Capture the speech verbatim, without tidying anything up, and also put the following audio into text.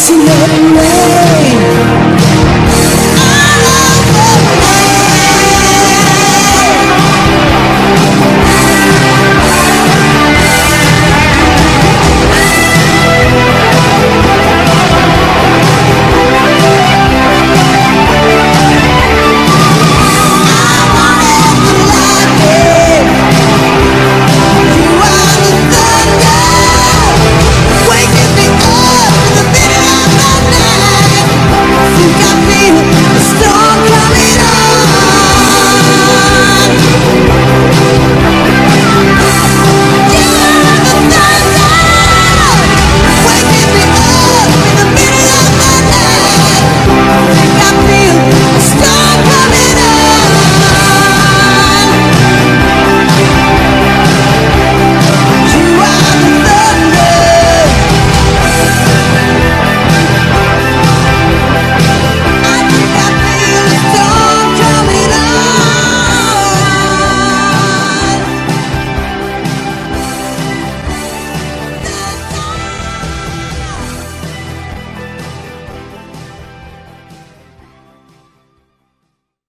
It's